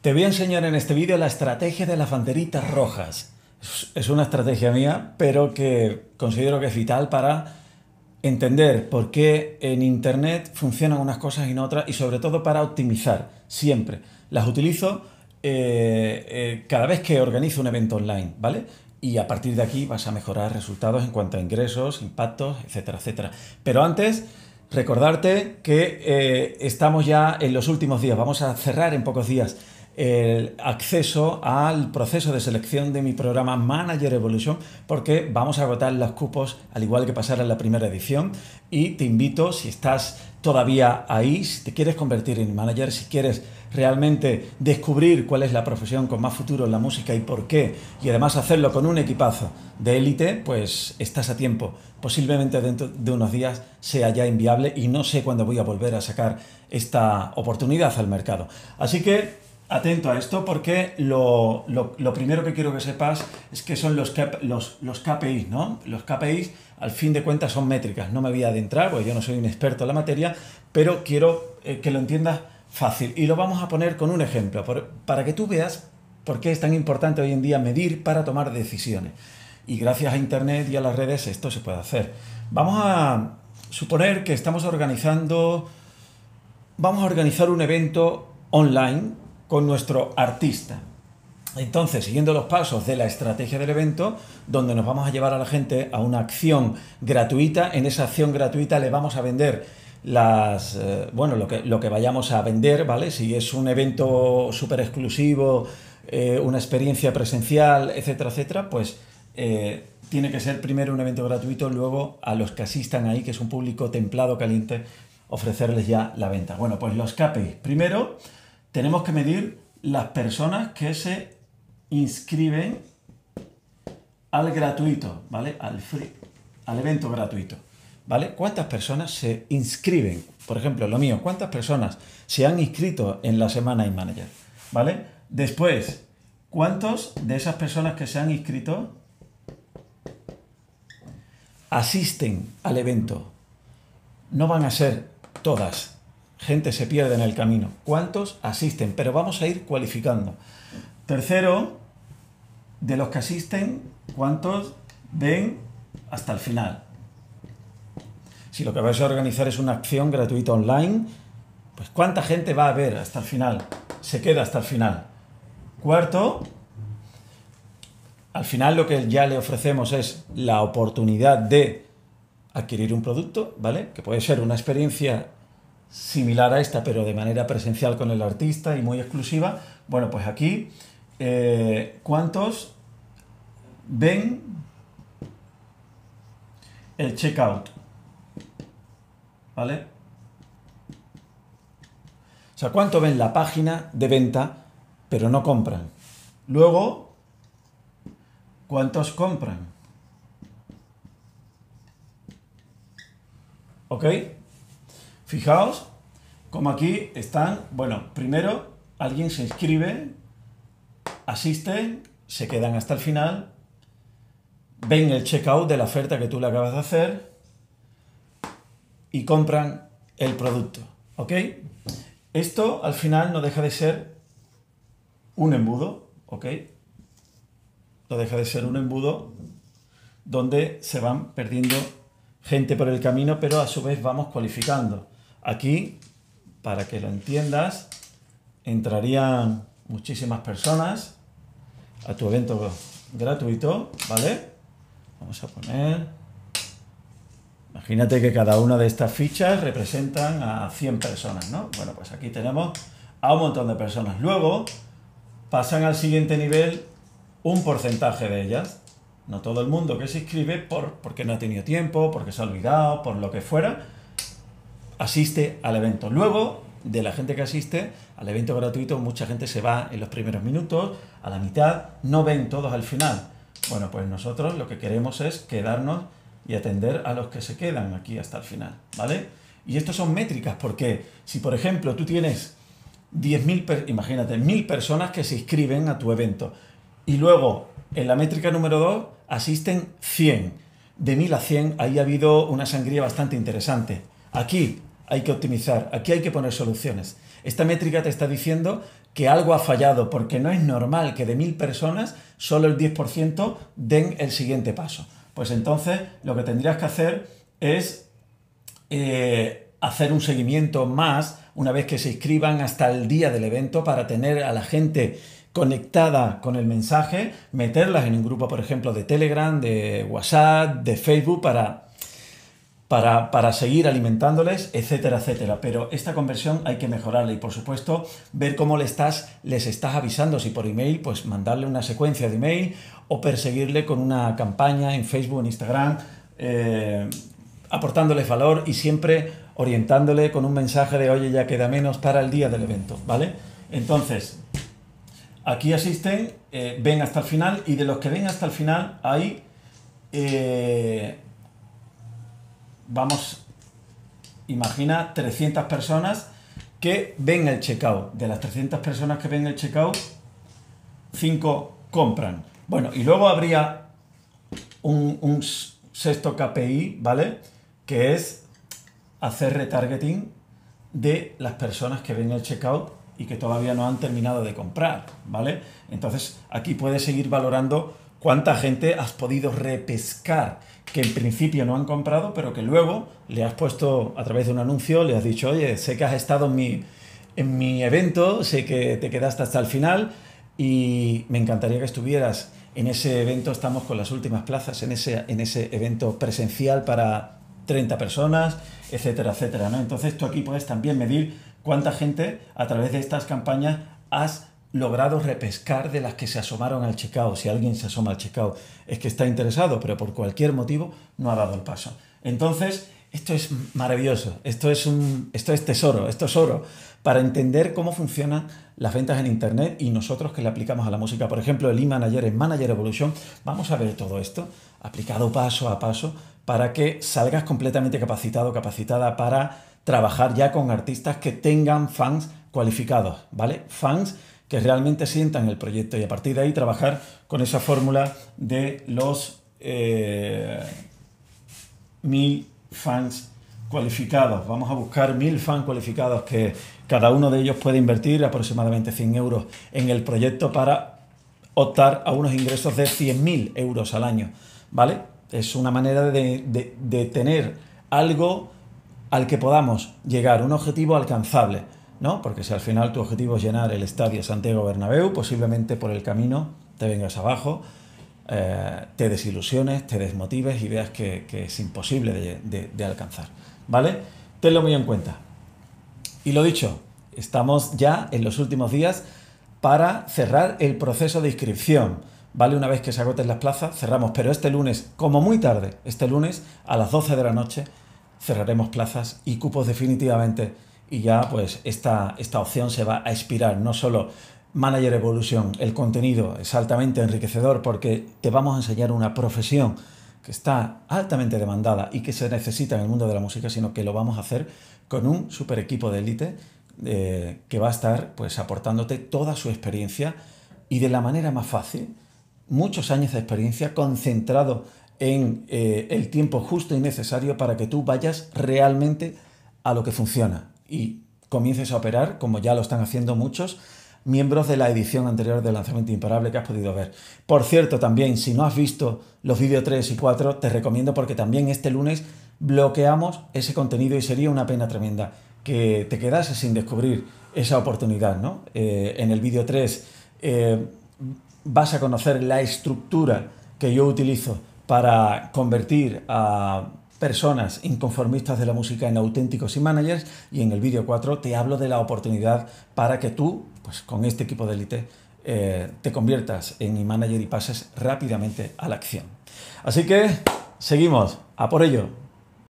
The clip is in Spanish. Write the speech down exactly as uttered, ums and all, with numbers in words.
Te voy a enseñar en este vídeo la estrategia de las banderitas rojas. Es una estrategia mía, pero que considero que es vital para entender por qué en Internet funcionan unas cosas y no otras, y sobre todo para optimizar siempre. Las utilizo eh, eh, cada vez que organizo un evento online, ¿vale? Y a partir de aquí vas a mejorar resultados en cuanto a ingresos, impactos, etcétera, etcétera. Pero antes, recordarte que eh, estamos ya en los últimos días, vamos a cerrar en pocos días el acceso al proceso de selección de mi programa Manager Evolution, porque vamos a agotar los cupos al igual que pasará en la primera edición, y te invito, si estás todavía ahí, si te quieres convertir en manager, si quieres realmente descubrir cuál es la profesión con más futuro en la música y por qué, y además hacerlo con un equipazo de élite, pues estás a tiempo. Posiblemente dentro de unos días sea ya inviable y no sé cuándo voy a volver a sacar esta oportunidad al mercado. Así que atento a esto, porque lo, lo, lo primero que quiero que sepas es que son los, los, los K P Is, ¿no? Los K P Is, al fin de cuentas, son métricas. No me voy a adentrar, porque yo no soy un experto en la materia, pero quiero eh, que lo entiendas fácil. Y lo vamos a poner con un ejemplo, por, para que tú veas por qué es tan importante hoy en día medir para tomar decisiones. Y gracias a Internet y a las redes esto se puede hacer. Vamos a suponer que estamos organizando... Vamos a organizar un evento online con nuestro artista. Entonces, siguiendo los pasos de la estrategia del evento, donde nos vamos a llevar a la gente a una acción gratuita, en esa acción gratuita le vamos a vender las eh, bueno, lo que, lo que vayamos a vender, ¿vale? Si es un evento súper exclusivo, eh, una experiencia presencial, etcétera, etcétera, pues eh, tiene que ser primero un evento gratuito, luego a los que asistan ahí, que es un público templado, caliente, ofrecerles ya la venta. Bueno, pues los K P Is. Primero, tenemos que medir las personas que se inscriben al gratuito, ¿vale? Al free, al evento gratuito, ¿vale? ¿Cuántas personas se inscriben? Por ejemplo, lo mío, ¿cuántas personas se han inscrito en la Semana eManager? ¿Vale? Después, ¿cuántos de esas personas que se han inscrito asisten al evento? No van a ser todas. Gente se pierde en el camino. ¿Cuántos asisten? Pero vamos a ir cualificando. Tercero, de los que asisten, ¿cuántos ven hasta el final? Si lo que vais a organizar es una acción gratuita online, pues ¿cuánta gente va a ver hasta el final? Se queda hasta el final. Cuarto, al final lo que ya le ofrecemos es la oportunidad de adquirir un producto, ¿vale? Que puede ser una experiencia similar a esta, pero de manera presencial con el artista y muy exclusiva. Bueno, pues aquí, eh, ¿cuántos ven el checkout? ¿Vale? O sea, ¿cuánto ven la página de venta, pero no compran? Luego, ¿cuántos compran? ¿Ok? Fijaos como aquí están, bueno, primero alguien se inscribe, asiste, se quedan hasta el final, ven el checkout de la oferta que tú le acabas de hacer y compran el producto, ¿ok? Esto al final no deja de ser un embudo, ¿ok? No deja de ser un embudo donde se van perdiendo gente por el camino, pero a su vez vamos cualificando. Aquí, para que lo entiendas, entrarían muchísimas personas a tu evento gratuito, ¿vale? Vamos a poner... Imagínate que cada una de estas fichas representan a cien personas, ¿no? Bueno, pues aquí tenemos a un montón de personas. Luego, pasan al siguiente nivel un porcentaje de ellas. No todo el mundo que se inscribe por, porque no ha tenido tiempo, porque se ha olvidado, por lo que fuera, asiste al evento. Luego, de la gente que asiste al evento gratuito, mucha gente se va en los primeros minutos, a la mitad, no ven todos al final. Bueno, pues nosotros lo que queremos es quedarnos y atender a los que se quedan aquí hasta el final, ¿vale? Y esto son métricas, porque si, por ejemplo, tú tienes diez mil, imagínate, mil personas que se inscriben a tu evento, y luego, en la métrica número dos, asisten cien. De mil a cien, ahí ha habido una sangría bastante interesante. Aquí hay que optimizar, aquí hay que poner soluciones. Esta métrica te está diciendo que algo ha fallado, porque no es normal que de mil personas solo el diez por ciento den el siguiente paso. Pues entonces lo que tendrías que hacer es eh, hacer un seguimiento más una vez que se inscriban hasta el día del evento para tener a la gente conectada con el mensaje, meterlas en un grupo, por ejemplo, de Telegram, de WhatsApp, de Facebook, para, para, para seguir alimentándoles, etcétera, etcétera. Pero esta conversión hay que mejorarla y, por supuesto, ver cómo le estás, les estás avisando. Si por email, pues mandarle una secuencia de email o perseguirle con una campaña en Facebook, en Instagram, eh, aportándoles valor y siempre orientándole con un mensaje de, oye, ya queda menos para el día del evento, ¿vale? Entonces, aquí asisten, eh, ven hasta el final, y de los que ven hasta el final hay, eh, vamos, imagina trescientas personas que ven el checkout. De las trescientas personas que ven el checkout, cinco compran. Bueno, y luego habría un, un sexto K P I, ¿vale? Que es hacer retargeting de las personas que ven el checkout y que todavía no han terminado de comprar, ¿vale? Entonces, aquí puedes seguir valorando cuánta gente has podido repescar, que en principio no han comprado, pero que luego le has puesto a través de un anuncio, le has dicho, oye, sé que has estado en mi, en mi evento, sé que te quedaste hasta el final y me encantaría que estuvieras en ese evento. Estamos con las últimas plazas en ese, en ese evento presencial para treinta personas, etcétera, etcétera, ¿no? Entonces, tú aquí puedes también medir cuánta gente a través de estas campañas has logrado repescar de las que se asomaron al checkout. Si alguien se asoma al checkout es que está interesado, pero por cualquier motivo no ha dado el paso. Entonces, esto es maravilloso, esto es, un, esto es tesoro, esto es oro, para entender cómo funcionan las ventas en Internet y nosotros que le aplicamos a la música. Por ejemplo, el eManager, el Manager Evolution, vamos a ver todo esto aplicado paso a paso para que salgas completamente capacitado, capacitada para trabajar ya con artistas que tengan fans cualificados, ¿vale? Fans que realmente sientan el proyecto, y a partir de ahí trabajar con esa fórmula de los eh, mil fans cualificados. Vamos a buscar mil fans cualificados que cada uno de ellos puede invertir aproximadamente cien euros en el proyecto para optar a unos ingresos de cien mil euros al año, ¿vale? Es una manera de, de, de tener algo al que podamos llegar, un objetivo alcanzable, ¿no? Porque si al final tu objetivo es llenar el estadio Santiago Bernabéu, posiblemente por el camino te vengas abajo, eh, te desilusiones, te desmotives y veas que, que es imposible de, de, de alcanzar, ¿vale? Tenlo muy en cuenta. Y lo dicho, estamos ya en los últimos días para cerrar el proceso de inscripción, ¿vale? Una vez que se agoten las plazas, cerramos, pero este lunes, como muy tarde, este lunes a las doce de la noche, cerraremos plazas y cupos definitivamente, y ya pues esta, esta opción se va a expirar. No solo Manager Evolution, el contenido es altamente enriquecedor porque te vamos a enseñar una profesión que está altamente demandada y que se necesita en el mundo de la música, sino que lo vamos a hacer con un super equipo de élite eh, que va a estar pues aportándote toda su experiencia y de la manera más fácil, muchos años de experiencia concentrado en eh, el tiempo justo y necesario para que tú vayas realmente a lo que funciona y comiences a operar, como ya lo están haciendo muchos miembros de la edición anterior del Lanzamiento Imparable que has podido ver. Por cierto, también, si no has visto los vídeos tres y cuatro, te recomiendo, porque también este lunes bloqueamos ese contenido y sería una pena tremenda que te quedases sin descubrir esa oportunidad, ¿no? Eh, en el vídeo tres eh, vas a conocer la estructura que yo utilizo para convertir a personas inconformistas de la música en auténticos eManagers, y en el vídeo cuatro te hablo de la oportunidad para que tú, pues con este equipo de élite, eh, te conviertas en eManager y pases rápidamente a la acción. Así que seguimos, a por ello.